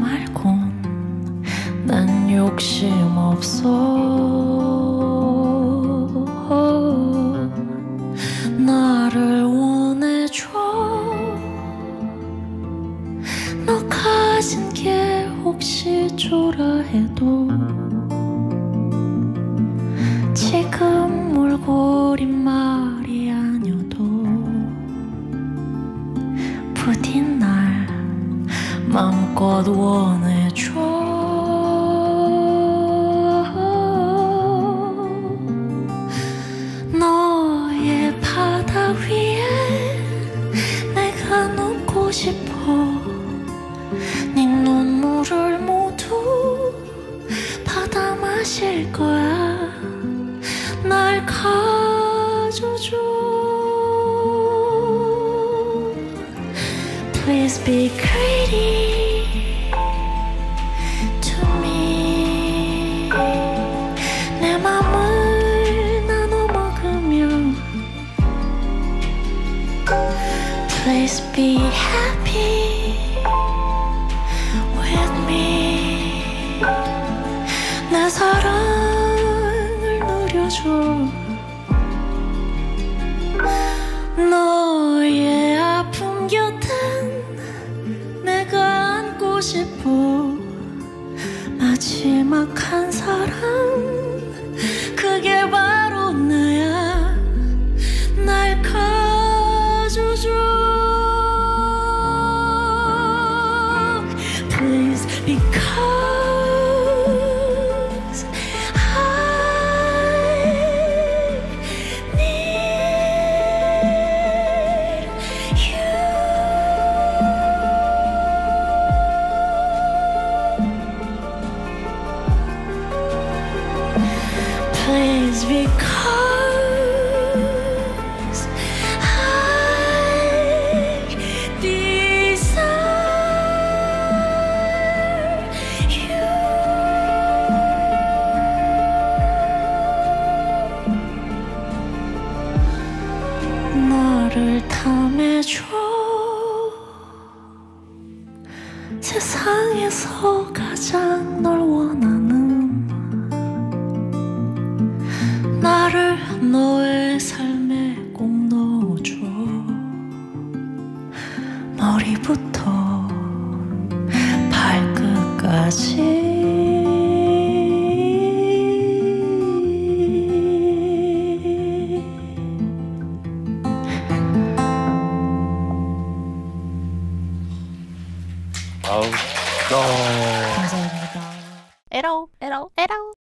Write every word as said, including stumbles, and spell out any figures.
말곤 난 욕심 없어. 나를 원해줘. 너 가진 게 혹시 초라해도 지금 몰골인 말이 아니어도 부디 날 마음껏 원해줘. 너의 바다 위에 내가 눕고 싶어. 네 눈물을 모두 받아 마실 거야. 날 가져줘. Please be greedy to me. 내 맘을 나눠 먹으면 Please be happy with me. 내 사랑을 누려줘. 너의 아픔 곁엔 내가 안고 싶어. 마지막 한 사랑 그게 바로 나야. 날 가져줘. Please, because I need you. Please, because 나를 탐해줘. 세상에서 가장 널 원하는 나를 너의 삶에 꼭 넣어줘. 머리부터 발끝까지. 아우. 감사합니다. 에러, 에러, 에러.